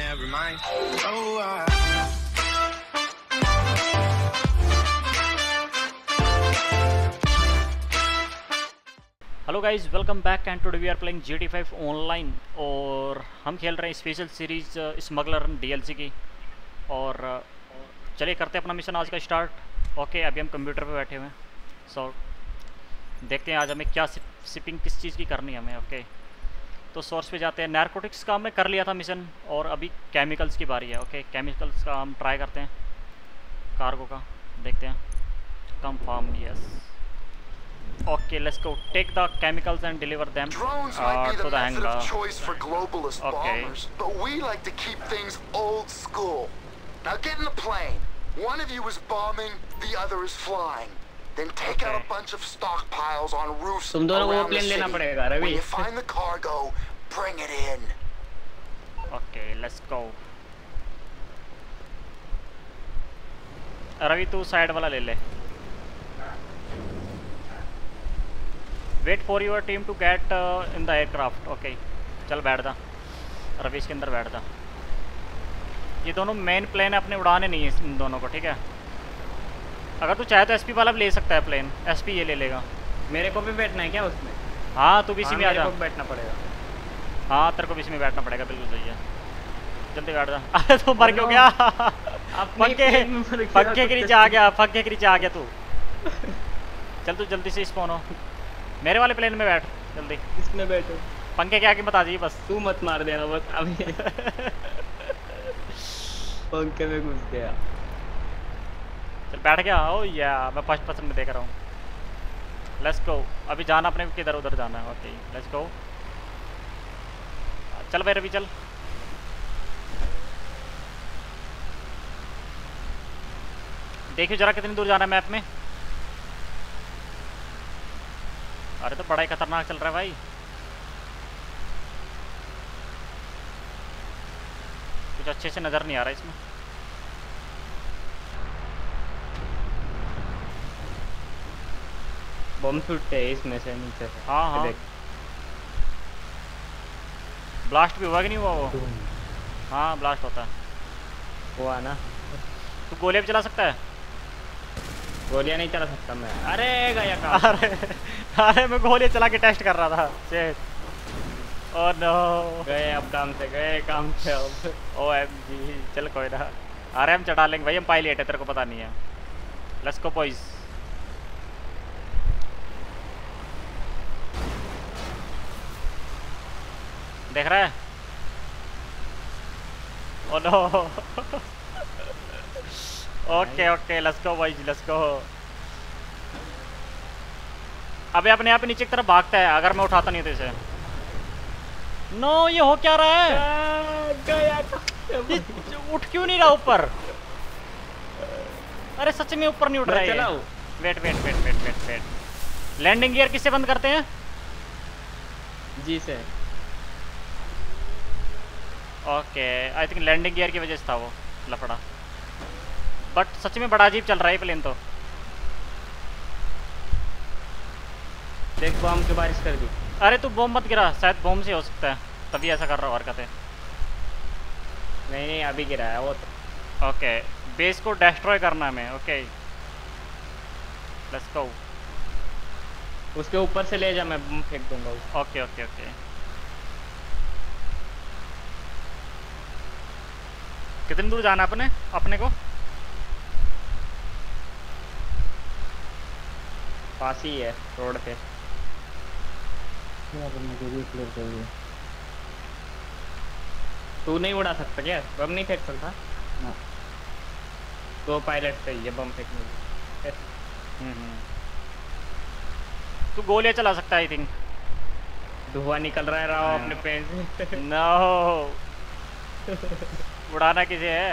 never mind. Oh, hello guys, welcome back and today we are playing GTA 5 online और हम खेल रहे हैं special series smuggler run DLC की। और चलिए करते हैं अपना मिशन आज का स्टार्ट। ओके, अभी हम कंप्यूटर पे बैठे हुए हैं। सो देखते हैं आज हमें क्या शिपिंग किस चीज़ की करनी है हमें। ओके तो सोर्स पे जाते हैं। नारकोटिक्स का हमने कर लिया था मिशन और अभी केमिकल्स की बारी है। ओके केमिकल्स का हम ट्राई करते हैं, कार्गो का देखते हैं। Confirm, yes. Okay let's go, take the chemicals and deliver them to the hangar. Okay then take out a bunch of stockpiles on roofs around the city. तुम दोनों को प्लेन लेना पड़ेगा Ravi. When you find the cargo, bring it in. Okay, let's go. Ravi तू side वाला ले ले। Wait for your team to get in the aircraft. Okay, चल बैठ जा। रवि इसके अंदर बैठ जा। ये दोनों मेन प्लेन अपने उड़ाने नहीं है इन दोनों को, ठीक है? अगर तू चाहे तो एसपी वाला भी ले सकता है प्लेन। एसपी ये ले लेगा। मेरे को भी बैठना है क्या उसमें? हाँ तू भी इसी में आ जा। मेरे को बैठना पड़ेगा। हाँ तेरे को भी इसी में बैठना पड़ेगा, बिल्कुल सही है। जल्दी बैठ जा। अरे तू मर क्यों गया? पंखे के नीचे आ गया, पंखे के नीचे आ गया तू। चल तू जल्दी से स्पॉन हो, मेरे वाले प्लेन में बैठ जल्दी। इसमें बैठो, पंखे के आगे बता दीजिए बस। तू मत मार देना बस अभी। पंखे में घुस गया, चल बैठ गया। ओ या मैं फर्स्ट पर्सन में देख रहा हूँ। लेट्स गो, अभी जाना अपने को किधर उधर जाना है। ओके लेट्स गो, चल भाई रवि चल। देखियो जरा कितनी दूर जाना है मैप में। अरे तो बड़ा ही खतरनाक चल रहा है भाई। कुछ अच्छे से नज़र नहीं आ रहा इसमें। बम छूटते है इसमें से नीचे से। हाँ हाँ देख, ब्लास्ट भी हुआ कि नहीं हुआ वो? हाँ ब्लास्ट होता है, हुआ ना। तू गोलियाँ भी चला सकता है? गोलियाँ नहीं चला सकता मैं। अरे गया कहाँ? अरे मैं गोलियाँ चला के टेस्ट कर रहा था। शेट, ओ नो, गए अब काम से, गए काम से अब। OMG, चल कोई ना। अरे हम चढ़ा लेंगे भाई, हम पायलट है, तेरे को पता नहीं है। Let's go boys. देख रहा है? Oh no. Okay okay let's go भाई, लेट्स गो। अबे अपने आप नीचे की तरफ भागता है, अगर मैं उठाता नहीं तो इसे। नो ये हो क्या रहा है? उठ क्यों नहीं रहा ऊपर? अरे सच में ऊपर नहीं उठ रहा है। Wait wait wait wait wait wait. Landing gear किससे बंद करते हैं? जी से। Okay I think landing gear की वजह से था वो लफड़ा। बट सच में बड़ा अजीब चल रहा है प्लेन तो। देख बॉम्ब की बारिश कर दी। अरे तू बॉम्ब मत गिरा, शायद बॉम्ब से हो सकता है तभी ऐसा कर रहा हूँ हरकतें। नहीं नहीं अभी गिरा है वो तो। ओके बेस को डिस्ट्रॉय करना हमें। Okay let's go. उसके ऊपर से ले जा, मैं बम फेंक दूंगा उसको। ओके ओके ओके, कितनी दूर जाना अपने अपने को? पास ही है रोड पे। तू नहीं उड़ा सकता क्या? बम नहीं फेंक सकता? तो पायलट चाहिए बम फेंकने के। तू गोलियां चला सकता है आई थिंक। धुआं निकल रहा है राव अपने पेट से। नो उड़ाना किसे है?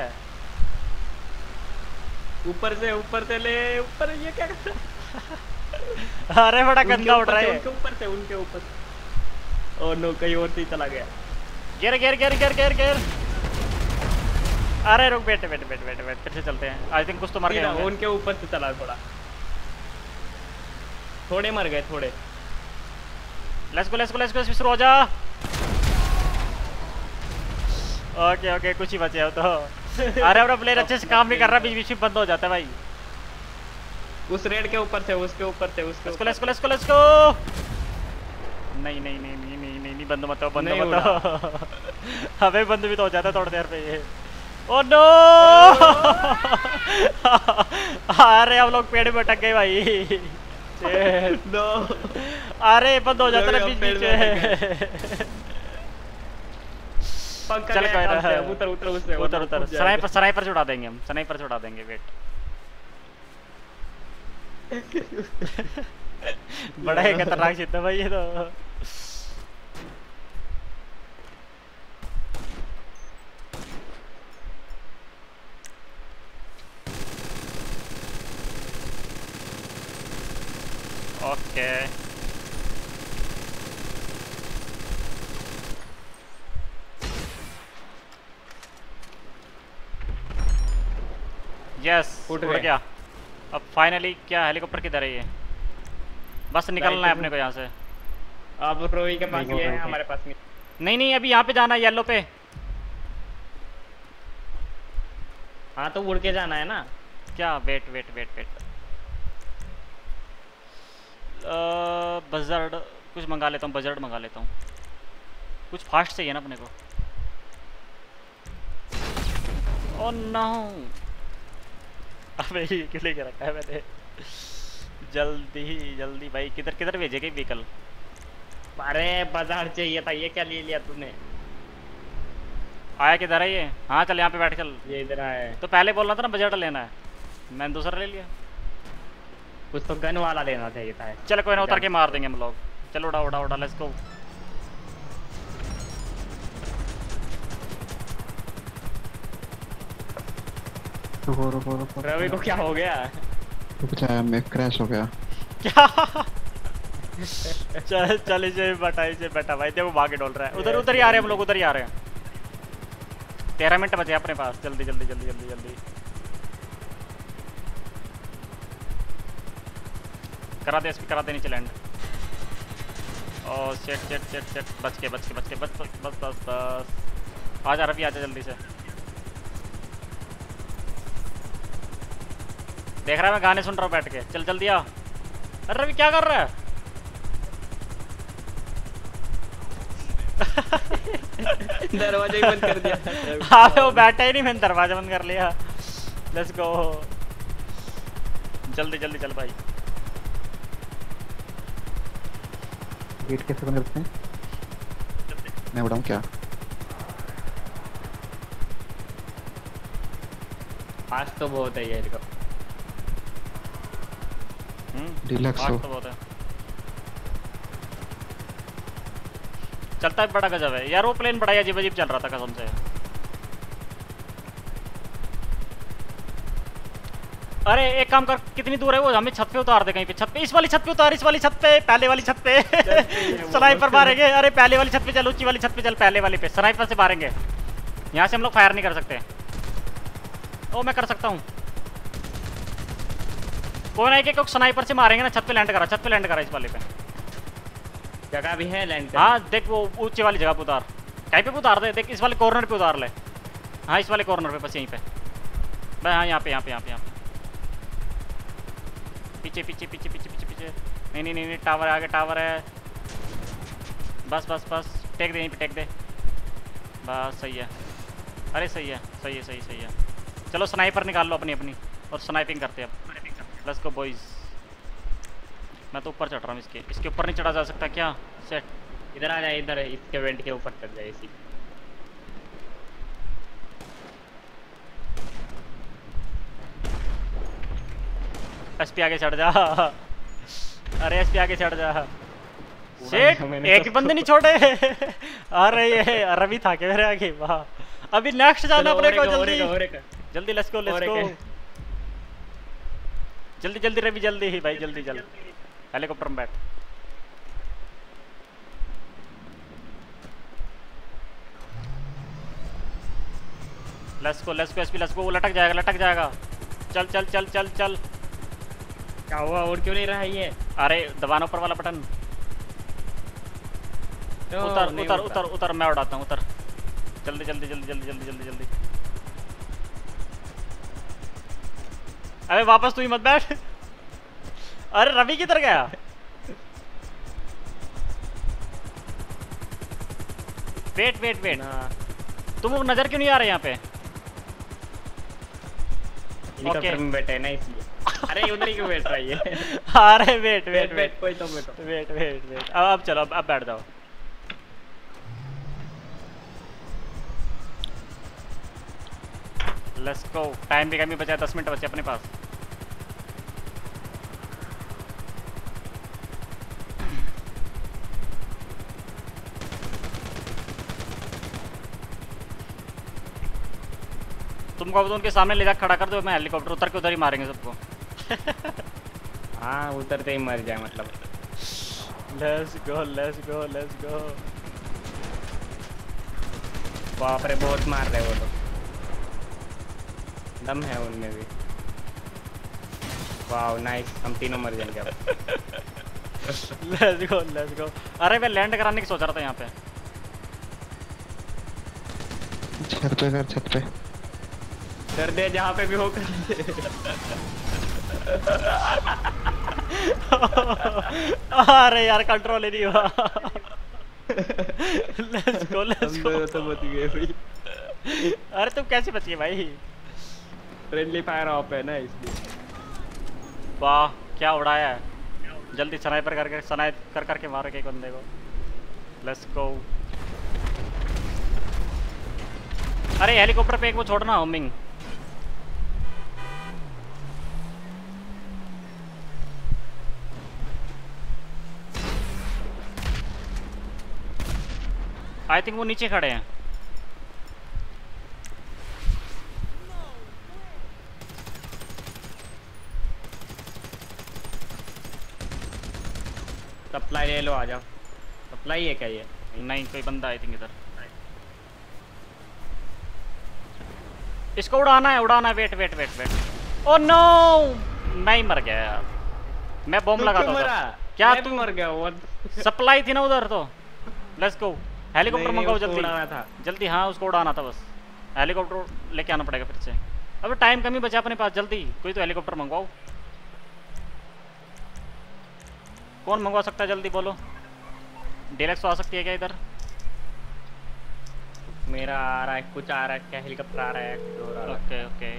ऊपर से, ऊपर से ले, ऊपर। ये क्या कर रहा? अरे बड़ा गंदा उड़ रहा है। उनके ऊपर से, उनके ऊपर। और नो कहीं और से चला गया। गिर गिर गिर गिर गिर गिर। अरे रुक, बैठ बैठ बैठ बैठ बैठ, फिर से चलते हैं। आई थिंक कुछ तो मर गया। उनके ऊपर से चला थोड़ा, थोड़े मर गए थोड़े। Let's go let's go let's go, शुरू हो जा। ओके ओके कुछ ही बचे हो तो। अरे अपना प्लेयर अच्छे से काम नहीं कर रहा, बीच बीच में बंद हो जाता है भाई। उस रेड के ऊपर से उसको इसको नहीं नहीं नहीं नहीं नहीं नहीं बंदो मत बंदो मत। हमें बंद भी तो हो जाता थोड़ी देर पे ये। ओ नो अरे हम लोग पेड़ में अटक गए भाई। नो अरे बंद हो जाता ना बीच बीच में। चल कोई ना उतर उतर उससे उतर उतर सनाइपर छुड़ा देंगे हम, सनाइपर छुड़ा देंगे। वेट बड़ा ही खतरनाक चीज था भाई ये तो। ओके यस उठ गया। अब फाइनली क्या हेलीकॉप्टर किधर है ये? बस निकलना है अपने को यहाँ से। आप रोवी के पास ये है, हमारे पास नहीं। नहीं नहीं अभी यहाँ पे जाना है येलो पे। हाँ तो उड़ के जाना है ना क्या? Wait wait wait wait buzzard कुछ मंगा लेता हूँ, बजर्ड मंगा लेता हूँ। कुछ फास्ट चाहिए ना अपने को। ओ नो अबे ये क्यों लेके रखा है मैंने? जल्दी जल्दी भाई किधर किधर भेजेगी व्हीकल? अरे बाजार चाहिए था, ये क्या ले लिया तूने? आया किधर है ये? हाँ चल यहाँ पे बैठ कर, ये इधर आया है। तो पहले बोलना था ना बजट लेना है, मैंने दूसरा ले लिया। कुछ तो गन वाला लेना चाहिए था। चल कोई ना उतर के मार देंगे हम लोग। चलो उड़ा उड़ा उड़ा लेट्स गो। रुको रुको रुको रवि को क्या हो गया? कुछ आया मैं क्रैश हो गया क्या? चल चल इसे बैठा, इसे बैठा भाई। देखो भागे डोल रहा है। उधर उधर ही आ रहे हैं हम लोग, उधर ही आ रहे हैं। 13 मिनट बचे अपने पास, जल्दी जल्दी जल्दी जल्दी जल्दी करा दे, इसकी करा दे नीचे लैंड। और चेक चेक चेक चेक बच के बच के बच के बस बस बस बस बस। आ जा रवि आ जा जल्दी से। देख रहा है मैं गाने सुन रहा हूँ बैठ के। चल जल्दी आ। अरे रवि क्या कर रहा है? दरवाजा ही बंद कर दिया। हाँ वो बैठा ही नहीं, मैंने दरवाजा बंद कर लिया। लेट्स गो जल्दी जल्दी चल भाई। गेट कैसे बंद करते हैं? मैं उड़ाऊँ क्या? पास तो बहुत है यार का डिलक्स तो बहुत है। चलता बड़ा गजब है यार वो प्लेन, बड़ा अजीब अजीब चल रहा था कसम से। अरे एक काम कर, कितनी दूर है वो? हमें छत पे उतार दे कहीं पे। छत पे, इस वाली छत पे उतार, इस वाली छत पे, पहले वाली छत पे स्नाइपर मारेंगे। अरे पहले वाली छत पे चल, ऊंची वाली छत पे चल, पहले वाली पे स्नाइपर से मारेंगे। यहाँ से हम लोग फायर नहीं कर सकते। ओ मैं कर सकता हूँ। कोई ना एक स्नाइपर से मारेंगे ना। छत पे लैंड करा, छत पे लैंड करा। इस वाले पे जगह भी है लैंड। हाँ देख वो ऊंचे वाली जगह पे उतार, कहीं पे भी उतार दे। देख इस वाले कॉर्नर पे उतार ले। हाँ इस वाले कॉर्नर पे, बस यहीं पे भाई। हाँ यहाँ पे यहाँ पे यहाँ पे यहाँ पे। पीछे पीछे पीछे पीछे पीछे पीछे। नहीं नहीं नहीं टावर है आगे, टावर है। बस बस बस टेक दे, यहीं पे टेक दे। बस सही है। अरे सही है सही है सही सही है। चलो स्नाइपर निकाल लो अपनी अपनी और स्नाइपिंग करते हैं अब। Let's go boys. मैं तो ऊपर चढ़ रहा हूँ, इसके इसके ऊपर नहीं चढ़ा जा सकता क्या? सेट इधर आ जाए, इधर इसके वेंट के ऊपर चढ़ जाए इसी। एसपी आगे चढ़ जा। अरे एसपी आगे चढ़ जा। सेट एक बंदे नहीं छोड़े। अरे ये रवि था के मेरे आगे। वाह अभी नेक्स्ट जाना अपने को जल्दी जल्दी। लेट्स गो लेट्स गो जल्दी जल्दी रवि जल्दी ही भाई जल्दी जल्दी। हेलीकॉप्टर में बैठ। Let's go SP let's go. लटक जाएगा लटक जाएगा। चल चल चल चल चल। क्या हुआ और क्यों नहीं रहा है ये? अरे दबाना ऊपर वाला बटन। उतर उतर उतर उतर मैं उड़ाता हूँ उतर। जल्दी जल्दी जल्दी जल्दी जल्दी जल्दी जल्दी। अरे वापस तू ही मत बैठ। अरे रवि किधर गया? वेट वेट वेट, हाँ तुम लोग नजर क्यों नहीं आ रहे यहाँ पे? हेलीकॉप्टर में बैठे ना इसलिए। अरे उधर ही क्यों बैठ रही है? अरे वेट वेट वेट, कोई तो बैठो। वेट वेट वेट, अब चलो अब बैठ जाओ। Let's go. टाइम भी कम ही बचा है, 10 मिनट बचे अपने पास। तुमको तो उनके सामने ले जा खड़ा कर दो, मैं हेलीकॉप्टर उतर के उधर ही मारेंगे सबको। हाँ उतरते ही मर जाए मतलब। Let's go let's go let's go. बाप रे बहुत मार रहे वो लोग, दम है उनमें भी। वाओ नाइस, हम तीनों मर जाएंगे अब। Let's go let's go. अरे मैं लैंड कराने की सोच रहा था यहाँ पे, छत पे कर, छत पे कर दे जहाँ पे भी हो कर दे। अरे यार कंट्रोल ही नहीं हुआ। लेट्स गो तो बच गए भाई। अरे तुम कैसे बच गए भाई? फ्रेंडली फायर ऑफ है ना इसलिए। वाह क्या उड़ाया है, जल्दी स्नाइपर करके स्नाइप करके मारो के बंदे को। Let's go. अरे हेलीकॉप्टर पे एक वो छोड़ना होमिंग। आई थिंक वो नीचे खड़े हैं। सप्लाई ले लो, आ जाओ। सप्लाई है क्या ये? नहीं कोई बंदा आई थिंक इधर। इसको उड़ाना है उड़ाना है। Wait wait wait wait. Oh no नहीं मर गया यार, मैं बम लगा दूंगा। क्या तू मर गया? वो सप्लाई थी ना उधर तो। लेट्स गो हेलीकॉप्टर मंगाओ जल्दी। उड़ाना था जल्दी, हाँ उसको उड़ाना था बस। हेलीकॉप्टर लेके आना पड़ेगा फिर से, अब टाइम कम ही बचा अपने पास। जल्दी कोई तो हेलीकॉप्टर मंगवाओ। कौन मंगवा सकता है जल्दी बोलो? डिलक्स आ सकती है क्या इधर? मेरा आ रहा है कुछ, आ रहा है क्या हेलीकॉप्टर आ रहा है? Okay okay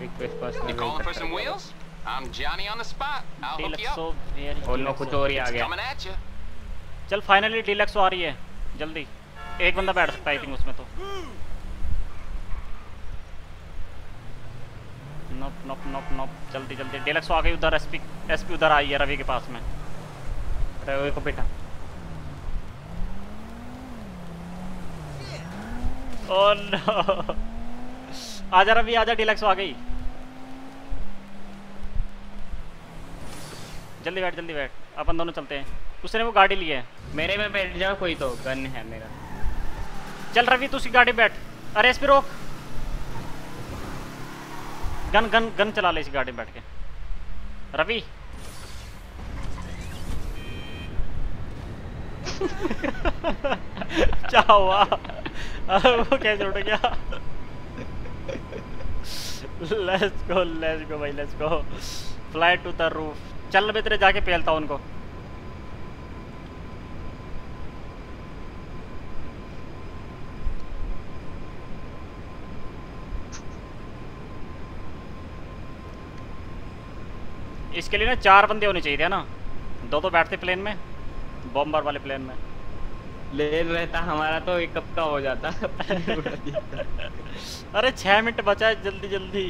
request pass. कुछ और ही आ गया। चल फाइनली डिलक्स आ रही है जल्दी। एक बंदा बैठ सकता है आई थिंक उसमें तो। नोप नोप नोप नोप, जल्दी जल्दी। डिलक्स आ गई उधर, एसपी उधर आई है रवि के पास में। रवि को पिटा। ओह नो, आजा रवि आजा, डिलक्स आ गई। जल्दी बैठ जल्दी बैठ, अपन दोनों चलते हैं। उसने वो गाड़ी ली है। मेरे में बैठ जाओ, कोई तो गन है मेरा। चल रवि तू उसकी गाड़ी बैठ। अरे एसपी रोक, गन गन गन चला ले इस गाड़ी बैठ के रवि। क्या हुआ? वो कैसे उड़ गया? लेट्स गो भाई let's go. Fly to the roof. चल मैं तेरे जाके पहलता हूँ उनको। इसके लिए ना 4 बंदे होने चाहिए थे ना, 2 बैठते प्लेन में, बॉम्बर वाले प्लेन में। प्लेन रहता हमारा तो एक कब का हो जाता। अरे 6 मिनट बचा है, जल्दी जल्दी।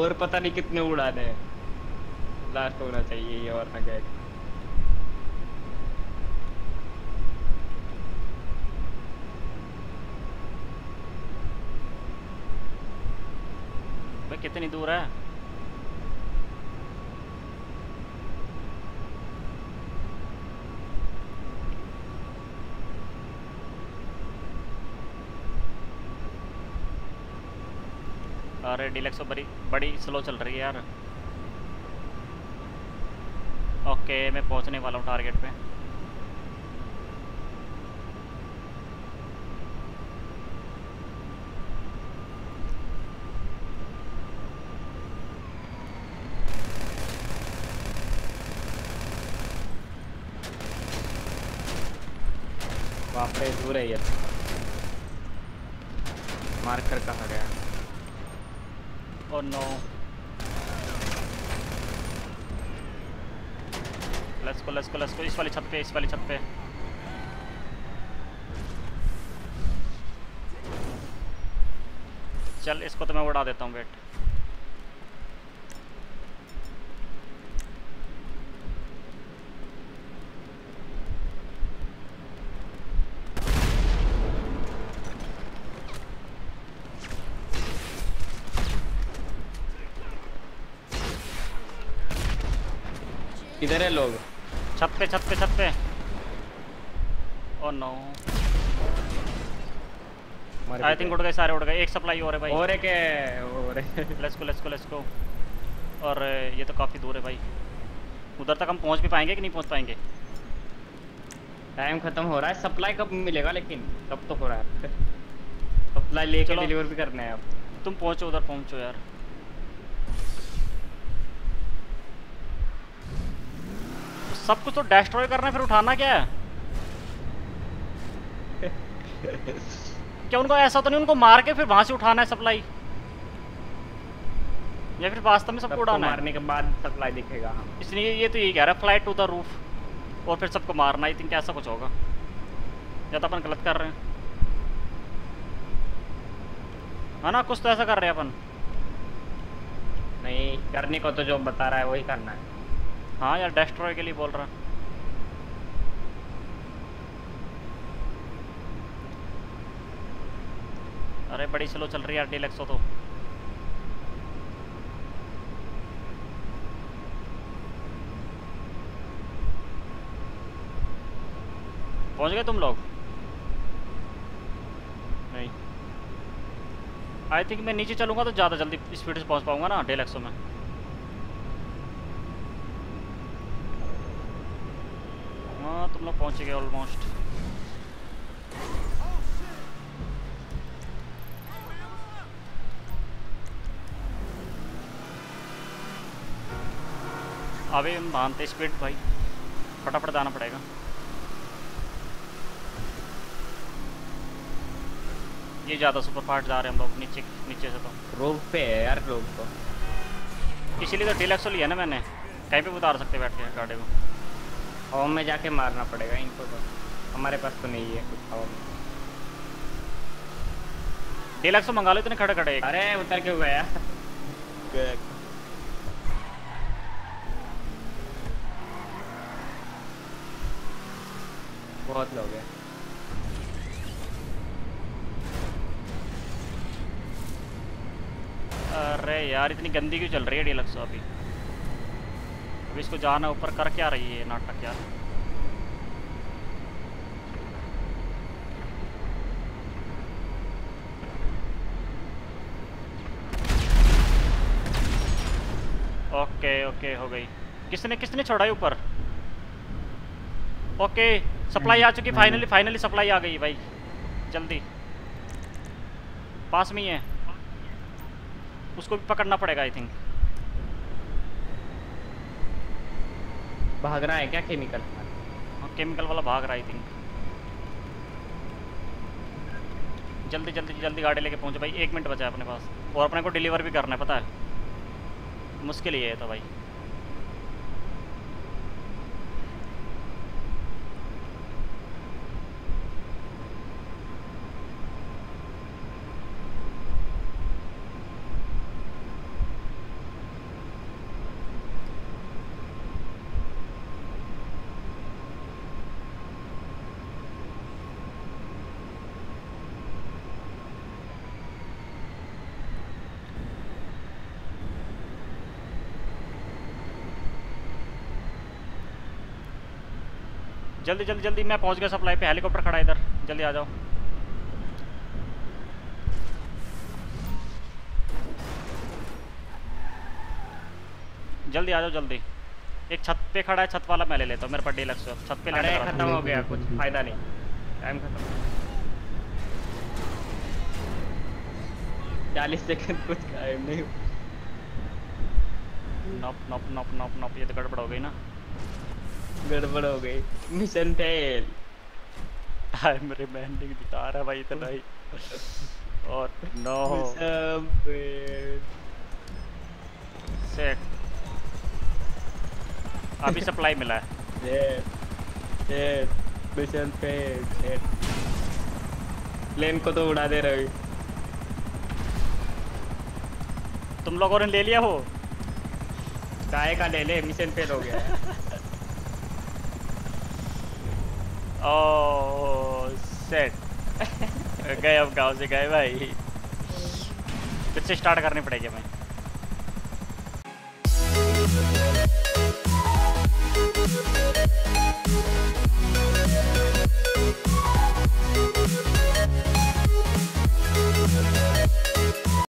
और पता नहीं कितने उड़ाने हैं, लास्ट होना चाहिए ये और ना क्या। भाई कितनी दूर है? अरे डिलक्स बड़ी स्लो चल रही है यार। ओके मैं पहुंचने वाला हूँ टारगेट पे। बाप रे दूर है ये। मार्कर कहाँ गया? ओह नो, लेट्स गो इस वाली छत पे। चल इसको तो मैं उड़ा देता हूँ, वेट। किधर है लोग? छत पे। ओह नो, आई थिंक उड़ गए सारे, उड़ गए। एक सप्लाई और है भाई, और एक है और लेट्स गो। और ये तो काफ़ी दूर है भाई, उधर तक हम पहुंच भी पाएंगे कि नहीं पहुंच पाएंगे? टाइम ख़त्म हो रहा है। सप्लाई कब मिलेगा लेकिन? कब तो हो रहा है सप्लाई लेके डिलीवर भी करना है। अब तुम पहुँचो, उधर पहुँचो यार। सब कुछ तो डिस्ट्रॉय करना है, फिर उठाना क्या है? क्या उनको ऐसा तो नहीं, उनको मार के फिर वहां से उठाना है सप्लाई, या फिर वास्तव में सबको उड़ाना है? मारने के बाद सप्लाई दिखेगा। इसलिए ये तो यही कह रहा है, फ्लाई टू द रूफ, और फिर सबको मारना। आई थिंक ऐसा कुछ होगा, या तो अपन गलत कर रहे हैं, है ना? कुछ तो ऐसा कर रहे हैं अपन। नहीं, करने को तो जो बता रहा है वही करना है। हाँ यार, डेस्ट्रॉय के लिए बोल रहा। अरे बड़ी स्लो चल रही है यार डीलक्स तो। पहुंच गए तुम लोग? नहीं, आई थिंक मैं नीचे चलूंगा तो ज़्यादा जल्दी स्पीड से पहुंच पाऊंगा ना डीलक्स में। हाँ, तुम लोग पहुँच गए ऑलमोस्ट। अभी हम मानते स्पीड भाई, फटाफट जाना पड़ेगा। ये ज़्यादा सुपरफास्ट जा रहे हैं हम लोग नीचे से, तो रोड पे है यार रोड को, इसीलिए तो डिलक्स लिया ना मैंने। कहीं पे उतार सकते बैठ के गाड़ी को। हवा में जाके मारना पड़ेगा इनको, तो हमारे पास तो नहीं है कुछ हवा में। डीलक्स मंगा लो, इतने खड़े खड़े। अरे उतर के हुआ यार। बहुत लोग हैं। अरे यार इतनी गंदी क्यों चल रही है डीलक्स अभी? अभी इसको जाना ऊपर, कर क्या रही है नाटक यार? ओके हो गई। किसने छोड़ा है ऊपर? ओके, सप्लाई आ चुकी। फाइनली सप्लाई आ गई भाई, जल्दी। पास में ही है, उसको भी पकड़ना पड़ेगा आई थिंक। भाग रहा है क्या केमिकल? हाँ, केमिकल वाला भाग रहा है आई थिंक। जल्दी गाड़ी लेके पहुँचो भाई, 1 मिनट बचा है अपने पास, और अपने को डिलीवर भी करना है। पता है मुश्किल ही है तो भाई। जल्दी। मैं पहुंच गया सप्लाई पे, हेलीकॉप्टर खड़ा है इधर, जल्दी आ जाओ। जल्दी। एक छत पे खड़ा है, छत वाला मैं ले लेता हूँ, मेरे पास डीलक्स है। छत पे लड़ाई खत्म हो गया, कुछ फायदा नहीं, टाइम खत्म। 40 सेकंड, कुछ टाइम नहीं। नॉप। ये तो गड़बड़ हो गई ना, मिशन फेल। आई एम रिमेंडिंग दिखा रहा भाई इतना ही और नो सेक अभी सप्लाई मिला है ये मिशन पे प्लेन को तो उड़ा दे रही। तुम लोगों ने ले लिया हो गाय का ले ले मिशन फेल हो गया ओह सेट गए अब गांव से गए भाई फिर से स्टार्ट करनी पड़ेगी भाई।